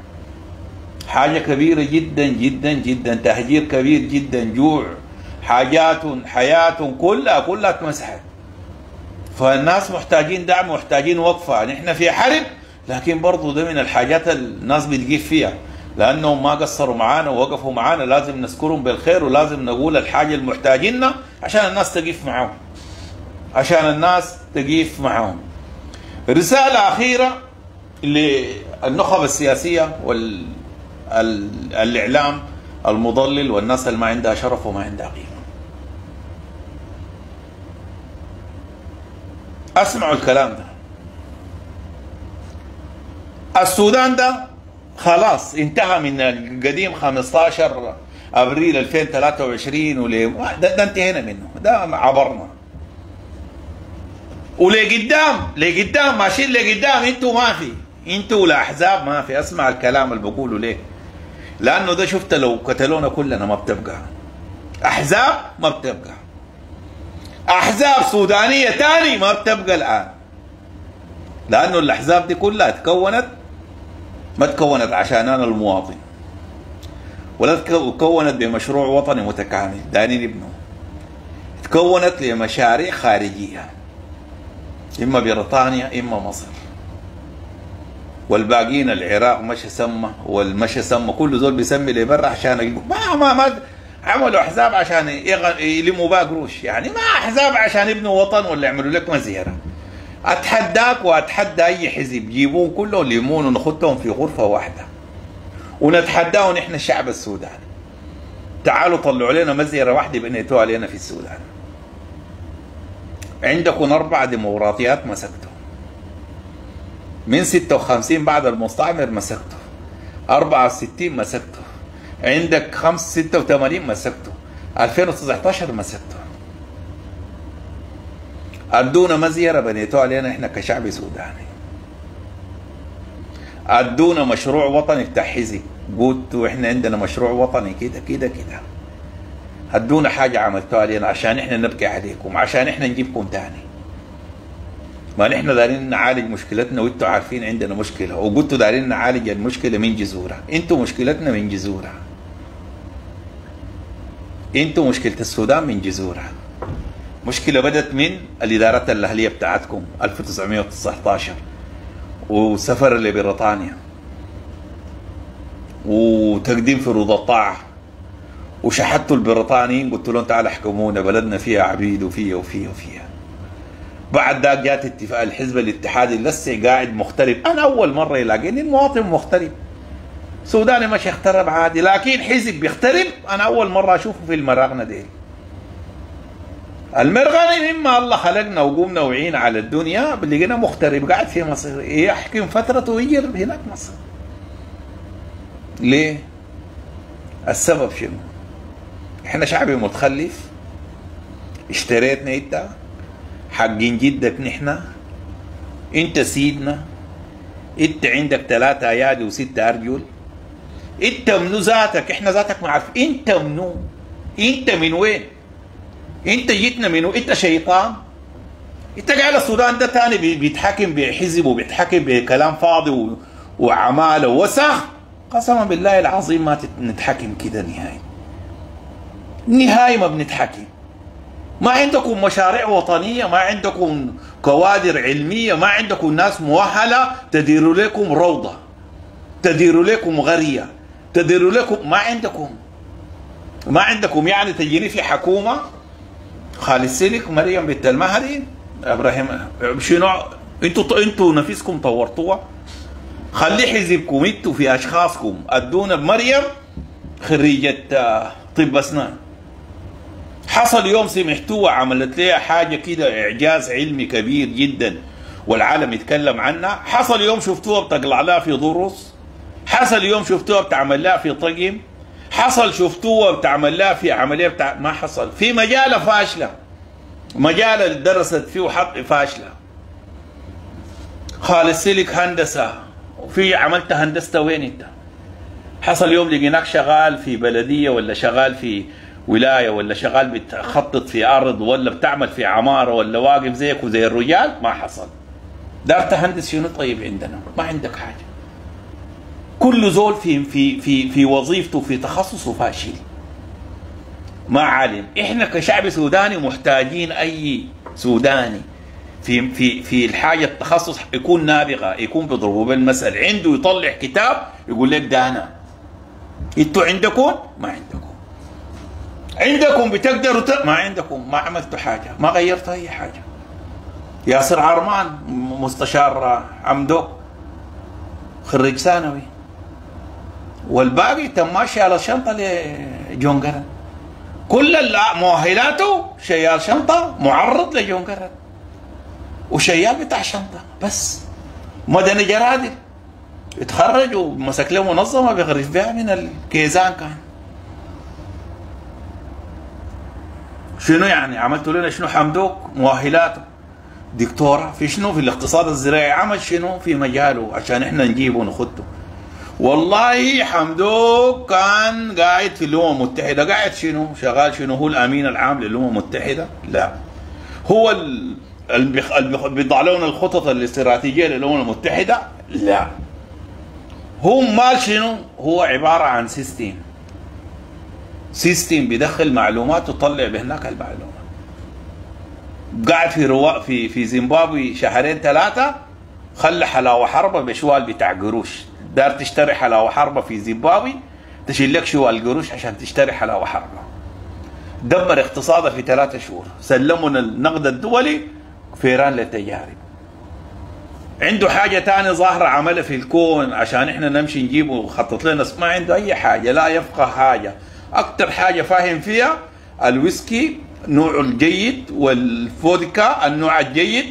حاجه كبيره جدا جدا جدا، تهجير كبير جدا، جوع، حاجاتهم حياتهم كلها اتمسحت. فالناس محتاجين دعم، محتاجين وقفه. نحن في حرب، لكن برضه ده من الحاجات الناس بتقيف فيها، لانهم ما قصروا معانا ووقفوا معانا، لازم نذكرهم بالخير ولازم نقول الحاجه اللي محتاجينها عشان الناس تقيف معاهم. رساله اخيره للنخب السياسيه والإعلام المضلل والناس اللي ما عندها شرف وما عندها قيمة. اسمعوا الكلام ده. السودان ده خلاص انتهى من القديم 15 ابريل 2023 ده انتهينا منه، ده عبرنا. ولقدام لقدام ماشيين لقدام، انتوا ما في، انتوا ولا احزاب ما في. اسمع الكلام اللي بقوله ليه، لانه ده شفت لو قتلونا كلنا ما بتبقى احزاب، ما بتبقى احزاب سودانيه ثاني، ما بتبقى الان، لانه الاحزاب دي كلها تكونت، ما تكونت عشان انا المواطن، ولا تكونت بمشروع وطني متكامل داني نبنه، تكونت لمشاريع خارجيه، اما بريطانيا اما مصر، والباقيين العراق مشى سمى والمشى سمى، كل زول بيسمي لي برا عشان ما عملوا احزاب عشان يلموا بها قروش، يعني ما احزاب عشان يبنوا وطن ولا يعملوا لك مزيره. اتحداك واتحدى اي حزب جيبوهم كلهم ليمون ونخدهم في غرفه واحده، ونتحداهم احنا الشعب السوداني، تعالوا طلعوا لنا مزيره واحده بنيتوها لنا في السودان. عندكم 4 ديمقراطيات مسكتهم من 56 بعد المستعمر، مسكته 64 مسكته، عندك 86 مسكته، 2019 مسكته. ادونا مزيره بنيتوها علينا احنا كشعب سوداني، ادونا مشروع وطني بتاع حزب، قلتوا احنا عندنا مشروع وطني كده كده كده، ادونا حاجه عملتوها علينا عشان احنا نبكي عليكم، عشان احنا نجيبكم تاني. ما نحن دارين نعالج مشكلتنا وانتوا عارفين عندنا مشكله، وقلتوا دارين نعالج المشكله من جذورها، انتوا مشكلتنا من جذورها، انتوا مشكله السودان من جذورها. مشكله بدت من الادارات الاهليه بتاعتكم 1919 وسفر لبريطانيا وتقديم في روض الطاعه، وشحتوا البريطانيين قلتوا لهم تعالوا احكمونا بلدنا فيها عبيد وفيها وفيها وفيها. بعد ذاك جات اتفاق الحزب الاتحادي لسه قاعد مغترب، انا اول مره يلاقيني المواطن مغترب. سوداني ماشي اخترب عادي، لكن حزب بيخترب انا اول مره اشوفه في المراغنه دي. المرغني مما الله خلقنا وقومنا وعينا على الدنيا لقينا مغترب قاعد في مصر يحكم فترته ويجرب هناك مصر. ليه؟ السبب شنو؟ احنا شعبي متخلف، اشتريتنا انت، حقين جدك نحنا، انت سيدنا، انت عندك 3 ايادي و6 ارجل، انت منو ذاتك؟ احنا ذاتك ما عارف انت منو، انت من وين، انت جيتنا منو، انت شيطان، انت قاعد السودان ده تاني بيتحكم بحزب وبيتحكم بكلام فاضي وعماله ووسخ. قسما بالله العظيم ما نتحكم كده نهائي، نهائي ما بنتحكم. ما عندكم مشاريع وطنيه، ما عندكم كوادر علميه، ما عندكم ناس مؤهله تديروا لكم روضه، تديروا لكم غريه، تديروا لكم، ما عندكم، ما عندكم. يعني تجيني في حكومه خالد سلك، مريم بنت المهدي، ابراهيم، شنو انتوا نفسكم طورتوها. خلي حزبكم انتوا في اشخاصكم، ادونا بمريم خريجه طب اسنان، حصل يوم سمحتوها عملت لها حاجه كده اعجاز علمي كبير جدا والعالم يتكلم عنها، حصل يوم شفتوها بتقلع لها في ضرس، حصل يوم شفتوها بتعمل لها في طقم، حصل شفتوها بتعمل لها في عمليه ما حصل في مجاله فاشله، مجاله درست فيه وحط فاشله. خالد سلك هندسه، وفي عملت هندسه وين انت؟ حصل يوم لقيناك شغال في بلديه ولا شغال في ولايه ولا شغال بتخطط في ارض ولا بتعمل في عماره ولا واقف زيك وزي الرجال، ما حصل. دار تهندس شنو طيب عندنا؟ ما عندك حاجه. كل زول في في في في وظيفته في تخصصه فاشل. ما عالم، احنا كشعب سوداني محتاجين اي سوداني في الحاجه التخصص يكون نابغه، يكون بيضربوا بالمثل، عنده يطلع كتاب يقول لك ده انا. انتوا عندكم؟ ما عندكم. عندكم بتقدروا ما عندكم، ما عملتوا حاجه، ما غيرتوا اي حاجه. ياسر عرمان مستشار عمدو خريج ثانوي، والباقي تم ماشي على شنطه لجونجرن، كل مؤهلاته شيال شنطه معرض لجونجرن وشيال بتاع شنطه بس. مدني جرادل اتخرج ومسك له منظمه بيغرف بها من الكيزان كان. شنو يعني عملتوا لنا شنو؟ حمدوك مؤهلاته دكتوره في شنو؟ في الاقتصاد الزراعي، عمل شنو في مجاله عشان احنا نجيبه ونخده. والله حمدوك كان قاعد في الامم المتحده، قاعد شنو؟ شغال شنو؟ هو الامين العام للامم المتحده؟ لا، هو اللي بيضع لنا الخطط الاستراتيجيه للامم المتحده؟ لا، هو مال شنو؟ هو عباره عن سيستم بيدخل معلومات وطلع بهناك المعلومات. قاعد في زيمبابوي 2-3 شهور، خلى حلاوه حربه بشوال بتاع قروش. دار تشتري حلاوه حربه في زيمبابوي تشيل لك شوال قروش عشان تشتري حلاوه حربه. دمر اقتصاده في 3 شهور، سلمنا النقد الدولي فيران للتجارب. عنده حاجه ثانيه ظاهره عملها في الكون عشان احنا نمشي نجيبه وخطط لنا، ما عنده اي حاجه، لا يفقه حاجه. أكتر حاجة فاهم فيها الويسكي نوعه الجيد والفودكا النوع الجيد،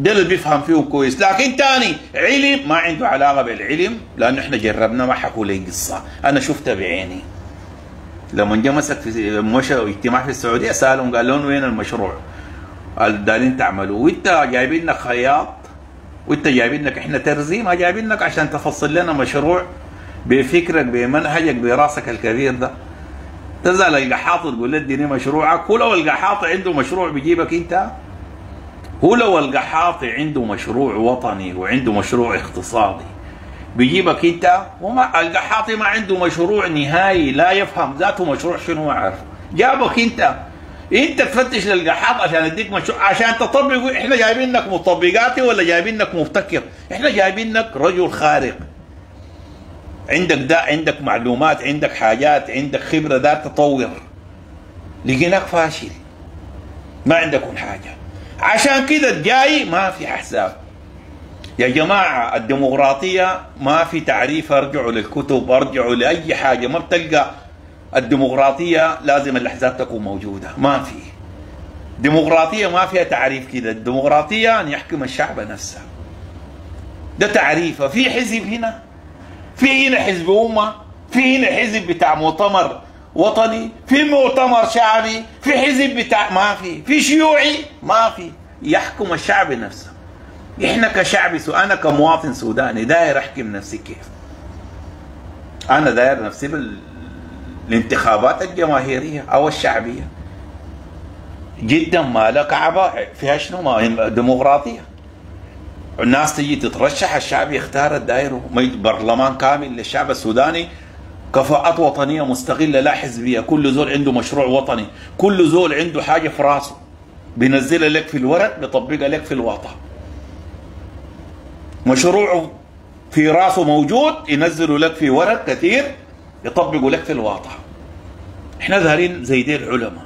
ده اللي بيفهم فيه كويس. لكن تاني علم ما عنده علاقة بالعلم، لأنه إحنا جربنا، ما حكوا لي قصة، أنا شفتها بعيني. لما جا مسك في اجتماع في السعودية سألهم قال لهم وين المشروع؟ قال ده اللي انت عملوه، وانت جايبين لك خياط، وانت جايبين لك احنا ترزي، ما جايبين لك عشان تفصل لنا مشروع بفكرك بمنهجك براسك الكبير ده. تزعل القحاط تقول له اديني مشروعك. هو لو القحاط عنده مشروع بيجيبك انت، هو لو القحاط عنده مشروع وطني وعنده مشروع اقتصادي بيجيبك انت. وما القحاطي ما عنده مشروع نهائي، لا يفهم ذاته مشروع شنو، ما عارف، جابك انت. انت تفتش للقحاط عشان اديك مشروع عشان تطبق. احنا جايبين لك مطبقاتي ولا جايبين لك مبتكر؟ احنا جايبين لك رجل خارق، عندك ده، عندك معلومات، عندك حاجات، عندك خبره دار تطور. لقيناك فاشل، ما عندكم حاجه، عشان كده الجاي ما في حساب. يا جماعه الديمقراطيه ما في تعريف، ارجعوا للكتب، ارجعوا لاي حاجه، ما بتلقى الديمقراطيه لازم الاحزاب تكون موجوده، ما في. ديمقراطيه ما فيها تعريف كده، الديمقراطيه ان يحكم الشعب نفسه، ده تعريفها. في حزب هنا، في هنا حزب أمة، في هنا حزب بتاع مؤتمر وطني، في مؤتمر شعبي، في حزب بتاع ما في، في شيوعي ما في، يحكم الشعب نفسه. احنا كشعب، انا كمواطن سوداني داير احكم نفسي كيف؟ انا داير نفسي بالانتخابات الجماهيرية او الشعبية. جدا ما لك عباء فيها شنو، ما ديمقراطية. الناس تجي تترشح، الشعب يختار الدائره، برلمان كامل للشعب السوداني، كفاءات وطنيه مستقله لا حزبيه، كل زول عنده مشروع وطني، كل زول عنده حاجه في راسه بينزلها لك في الورق، بيطبقها لك في الواطه. مشروعه في راسه موجود، ينزله لك في ورق كثير، يطبقه لك في الواطه. احنا ظاهرين زي دي العلماء،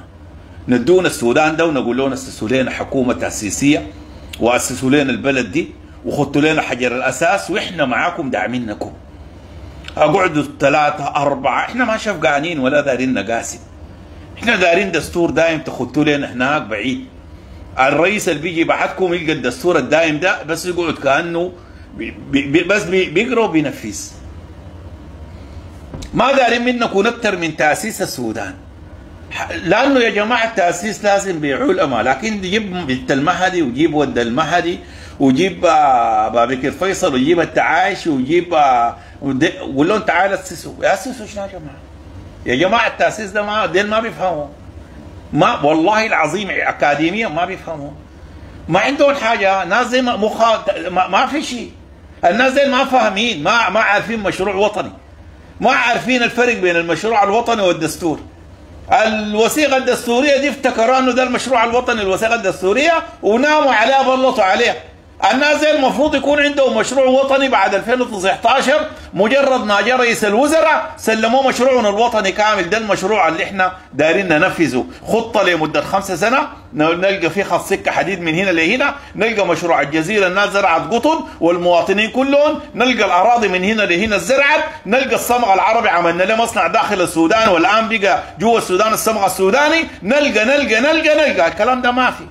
ندونا السودان ده ونقول لهم اسسوا لنا حكومه تاسيسيه، واسسوا لنا البلد دي، وخدتوا لنا حجر الاساس، واحنا معاكم داعمينكم. اقعدوا ثلاثه اربعه، احنا ما شفقانين ولا دارين نقاسم، احنا دارين دستور دايم تخدتوا لنا هناك بعيد. الرئيس اللي بيجي بعدكم يلقى الدستور الدايم ده، بس يقعد كانه بس بيقرا وبينفذ. ما دارين منكم اكثر من تاسيس السودان، لانه يا جماعه التاسيس لازم بعلماء، لكن جيب بنت المهدي وجيب ود المهدي وجيب بابكر فيصل وجيب التعايشي وجيب قول لهم تعالوا اسسوا. اسسوا شنو يا جماعه؟ يا جماعه التاسيس ده ما دين ما بيفهموا، ما والله العظيم اكاديميا ما بيفهموا، ما عندهم حاجه. ناس زي ما في شيء، الناس زي ما فاهمين، ما عارفين مشروع وطني، ما عارفين الفرق بين المشروع الوطني والدستور. الوثيقة الدستورية دي افتكروا انه ده المشروع الوطني، الوثيقة الدستورية، وناموا عليها، بلطوا عليها. الناس زي المفروض يكون عندهم مشروع وطني بعد 2019، مجرد ما جاء رئيس الوزراء سلموه مشروعنا الوطني كامل، ده المشروع اللي احنا دايرين ننفذه، خطة لمدة 5 سنة، نلقى فيه خط سكة حديد من هنا لهنا، نلقى مشروع الجزيرة الناس زرعت قطن والمواطنين كلهم، نلقى الأراضي من هنا لهنا زرعت، نلقى الصمغ العربي عملنا له مصنع داخل السودان، والآن بقى جوا السودان الصمغ السوداني، نلقى نلقى نلقى نلقى. الكلام ده ما في.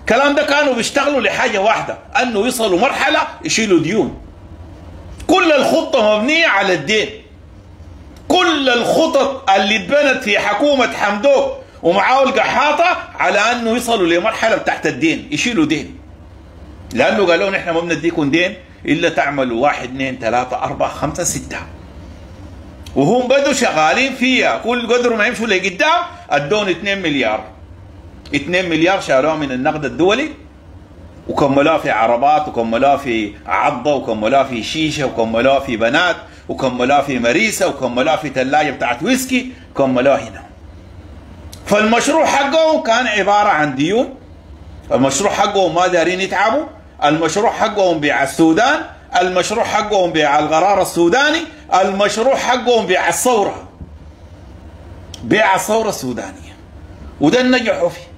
الكلام ده كانوا بيشتغلوا لحاجه واحده، انه يصلوا مرحله يشيلوا ديون. كل الخطه مبنيه على الدين. كل الخطط اللي اتبنت في حكومه حمدوك ومعاه القحاطه على انه يصلوا لمرحله تحت الدين، يشيلوا دين. لانه قالوا لهم احنا ما بنديكم دين الا تعملوا 1 2 3 4 5 6. وهم بدوا شغالين فيها، كل قدر ما يمشوا لقدام ادون 2 مليار شالوها من النقد الدولي، وكملوها في عربات، وكملوها في عضة، وكملوها في شيشة، وكملوها في بنات، وكملوها في مريسة، وكملوها في ثلاجة بتاعت ويسكي، كملوها هنا. فالمشروع حقهم كان عبارة عن ديون، المشروع حقهم ما دارين يتعبوا، المشروع حقهم بيع السودان، المشروع حقهم بيع القرار السوداني، المشروع حقهم بيع الثورة، بيع الثورة السودانية، وده نجحوا فيه.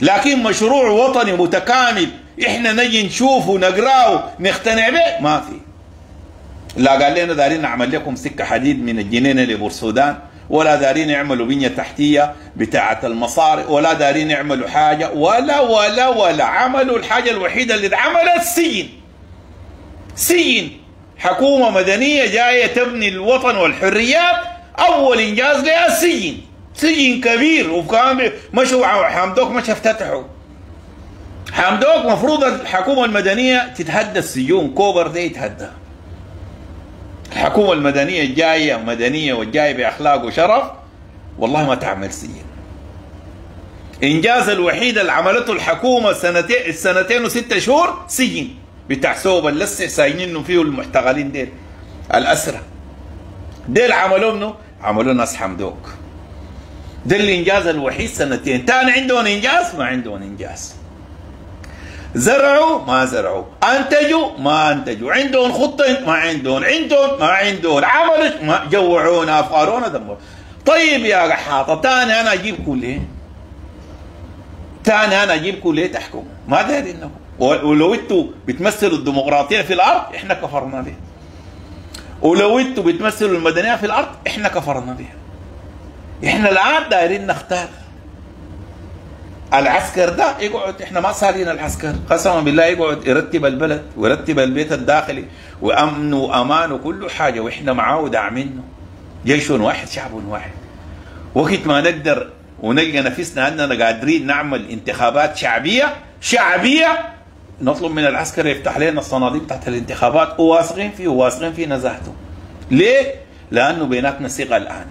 لكن مشروع وطني متكامل احنا نجي نشوفه ونقراه نقتنع به، ما في. لا قال لنا دارين نعمل لكم سكه حديد من الجنينه لبورسودان، ولا دارين يعملوا بنيه تحتيه بتاعه المصاري، ولا دارين يعملوا حاجه، ولا ولا ولا. عملوا الحاجه الوحيده اللي اتعملت سجن. سجن. حكومه مدنيه جايه تبني الوطن والحريات، اول انجاز لها السجن. سجن كبير، وكان مشوا حمدوك مش افتتحوا، حمدوك مفروض الحكومة المدنية تتهدى السجون، كوبر ده يتهدى. الحكومة المدنية الجاية مدنية والجاية بأخلاق وشرف والله ما تعمل سجن. إنجاز الوحيد اللي عملته الحكومة السنتين وستة شهور سجن بتاع سوب اللسع ساجنينهم فيه المحتغلين ديل الأسرة. ديل عملوا منه عملوا ناس حمدوك. ده الإنجاز الوحيد سنتين، تاني عندهم إنجاز؟ ما عندهم إنجاز. زرعوا ما زرعوا، أنتجوا ما أنتجوا، عندهم خطة ما عندهم، عملوا ما جوعونا أفقرونا دمروا. طيب يا قحاطة تاني أنا أجيبكم ليه؟ تحكموا، ما دايرينكم، ولو أنتوا بتمثلوا الديمقراطية في الأرض إحنا كفرنا بها. ولو أنتوا بتمثلوا المدنية في الأرض إحنا كفرنا بها. إحنا الآن دايرين نختار. العسكر ده يقعد، احنا ما صارين العسكر قسما بالله، يقعد يرتب البلد ويرتب البيت الداخلي وامن وامان وكل حاجه واحنا معاه وداعمينه، جيش واحد شعب واحد. وقت ما نقدر ونلقى نفسنا اننا قادرين نعمل انتخابات شعبيه نطلب من العسكر يفتح لنا الصناديق بتاعت الانتخابات وواثقين فيه نزاهته. ليه؟ لانه بيناتنا ثقه الان.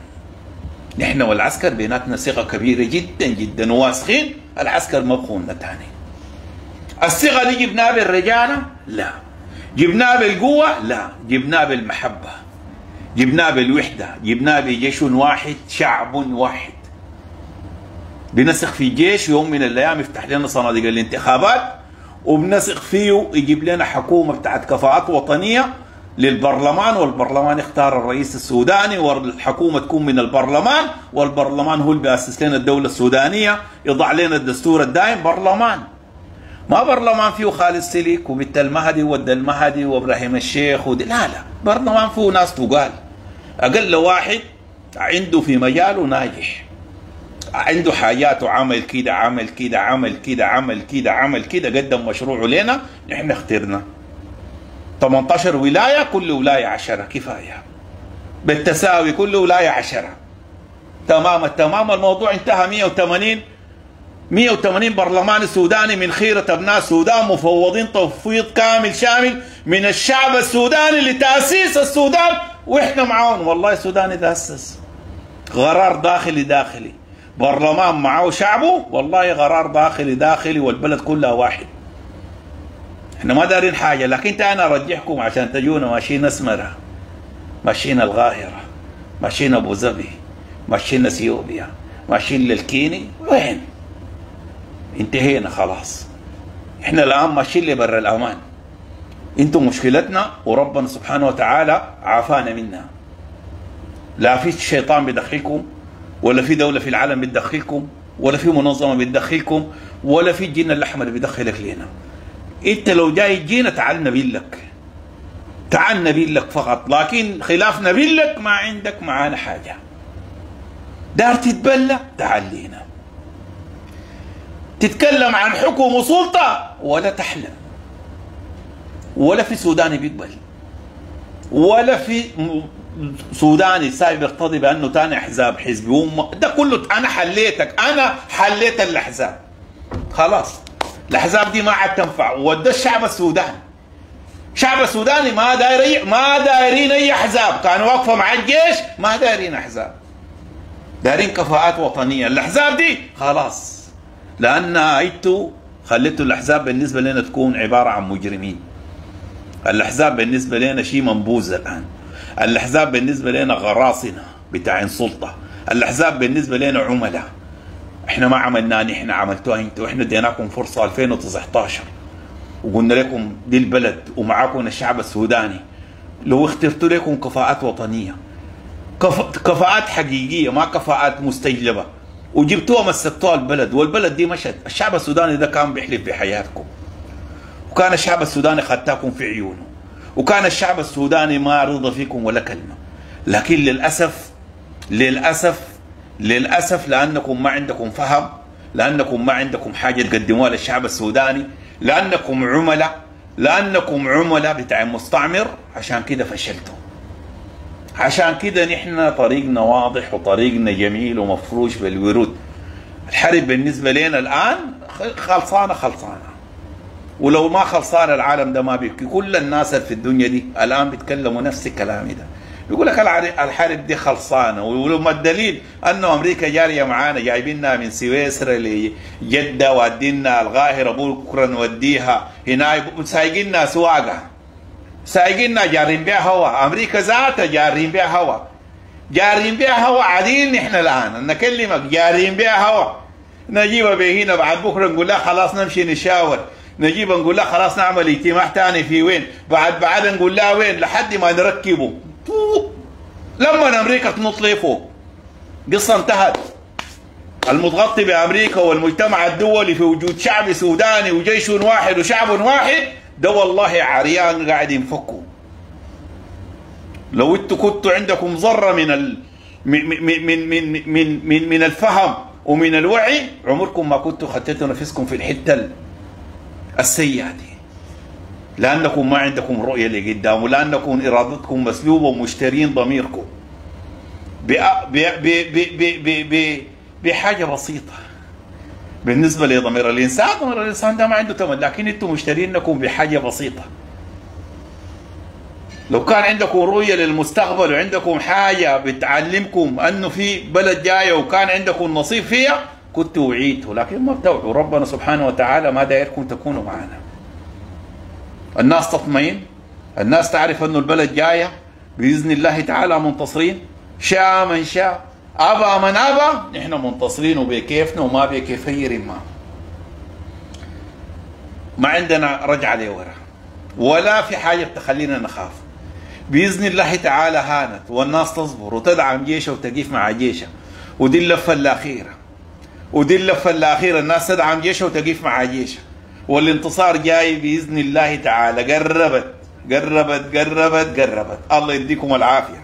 نحن والعسكر بيناتنا ثقه كبيره جدا جدا وواثقين العسكر ما بخوننا تاني. الثقه دي جبناها بالرجاله؟ لا. جبناها بالقوه؟ لا. جبناها بالمحبه. جبناها بالوحده، جبناها بجيش واحد، شعب واحد. بنثق في جيش يوم من الايام يفتح لنا صناديق الانتخابات، وبنثق فيه يجيب لنا حكومه بتاعت كفاءات وطنيه للبرلمان، والبرلمان يختار الرئيس السوداني، والحكومه تكون من البرلمان، والبرلمان هو اللي بيأسس لنا الدوله السودانيه، يضع لنا الدستور الدائم. برلمان ما برلمان فيه خالد سليك وبت المهدي ود المهدي وابراهيم الشيخ لا لا، برلمان فيه ناس تقال، اقل واحد عنده في مجاله ناجح، عنده حاجاته عمل كده عمل كده عمل كده عمل كده عمل كده، قدم مشروعه لنا، نحن اخترنا 18 ولاية، كل ولاية 10 كفاية بالتساوي، كل ولاية 10 تمام التمام. الموضوع انتهى. 180 برلمان سوداني من خيرة ابناء السودان مفوضين تفويض كامل شامل من الشعب السوداني لتأسيس السودان، واحنا معاهم. والله السودان يتأسس غرار داخلي، برلمان معاه شعبه، والله غرار داخلي، والبلد كلها واحد. احنا ما دارين حاجه، لكن انا ارجحكم عشان تجونا ماشيين اسمره، ماشيين القاهره، ماشيين ابو ظبي، ماشيين اثيوبيا، ماشيين للكيني، وين؟ انتهينا خلاص. احنا الان ماشيين لبر الامان. انتم مشكلتنا وربنا سبحانه وتعالى عافانا منها. لا في شيطان بيدخلكم، ولا في دوله في العالم بتدخلكم، ولا في منظمه بتدخلكم، ولا في الجن الاحمر بيدخلك لينا. انت لو جاي تجينا تعال نبيلك، فقط، لكن خلاف نبيلك ما عندك معانا حاجه. دار تتبلى تعال لينا، تتكلم عن حكم وسلطه ولا تحلم. ولا في سوداني بيقبل، ولا في سوداني سايب يقتضي بانه تاني احزاب حزب امه ده كله. انا حليتك، انا حليت الاحزاب خلاص، الاحزاب دي ما عاد تنفع. وده الشعب السوداني، ما دايرين اي احزاب، كانوا واقفه مع الجيش، ما دايرين احزاب، دايرين كفاءات وطنيه. الاحزاب دي خلاص، لان انتوا خليتوا الاحزاب بالنسبه لنا تكون عباره عن مجرمين. الاحزاب بالنسبه لنا شيء منبوذ الان. الاحزاب بالنسبه لنا غراصنه بتاعين سلطه. الاحزاب بالنسبه لنا عملاء. احنا ما عملناه، نحن عملتوها انتوا. احنا اديناكم فرصه 2019 وقلنا لكم دي البلد ومعاكم الشعب السوداني، لو اخترتوا لكم كفاءات وطنيه، كفاءات حقيقيه ما كفاءات مستجلبه، وجبتوها مسكتوها البلد، والبلد دي مشت. الشعب السوداني ده كان بيحلف بحياتكم، وكان الشعب السوداني خدتاكم في عيونه، وكان الشعب السوداني ما رضى فيكم ولا كلمه. لكن للاسف لأنكم ما عندكم فهم، لأنكم ما عندكم حاجة تقدموها للشعب السوداني، لأنكم عملاء، بتاع مستعمر، عشان كده فشلتوا. عشان كده نحن طريقنا واضح وطريقنا جميل ومفروش بالورود. الحرب بالنسبة لنا الآن خلصانة ولو ما خلصان العالم ده ما بيبكي. كل الناس في الدنيا دي الان بيتكلموا نفس الكلام ده، بيقول لك الحرب دي خلصانه، ولما الدليل انه امريكا جاريه معانا، جايبيننا من سويسرا لجده وادينا القاهره، بكره نوديها هناك، سايقيننا سواقه، سايقيننا جارين بها هوا، امريكا ذاتها جارين بها هوا، جارين بها هوا عاديين. نحن الان نكلمك جارين بها هوا، نجيبها بهنا بعد بكره نقول لها خلاص نمشي نشاور، نجيب نقول لها خلاص نعمل اجتماع ثاني في وين، بعد نقول لها وين، لحد ما نركبه. لما امريكا تنط لي فوق قصه انتهت. المتغطي بامريكا والمجتمع الدولي في وجود شعب سوداني وجيش واحد وشعب واحد ده والله عريان قاعد ينفكوا. لو انتوا كنتوا عندكم ذره من ال من من من من من من من الفهم ومن الوعي، عمركم ما كنتوا خدتوا نفسكم في الحته السيئه دي، لأنكم ما عندكم رؤية لقدام، ولأنكم إرادتكم مسلوبة ومشترين ضميركم بحاجة بسيطة بالنسبة لضمير الإنسان. ضمير الإنسان ده ما عنده ثمن، لكن أنتم مشترينكم بحاجة بسيطة. لو كان عندكم رؤية للمستقبل وعندكم حاجة بتعلمكم أنه في بلد جاية وكان عندكم نصيب فيها كنتوا وعيتوا، لكن ما بتوعوا. ربنا سبحانه وتعالى ما دايركم تكونوا معنا. الناس تطمئن، الناس تعرف انه البلد جايه باذن الله تعالى منتصرين، شاء من شاء، ابى من ابى، نحن منتصرين وبكيفنا وما بكيفير ما عندنا رجعه لورا، ولا في حاجه تخلينا نخاف. باذن الله تعالى هانت، والناس تصبر وتدعم جيشه وتقيف مع جيشه، ودي اللفه الاخيره، ودي اللفه الاخيره، الناس تدعم جيشه وتقيف مع جيشه، والانتصار جاي باذن الله تعالى. قربت قربت قربت قربت. الله يديكم العافيه.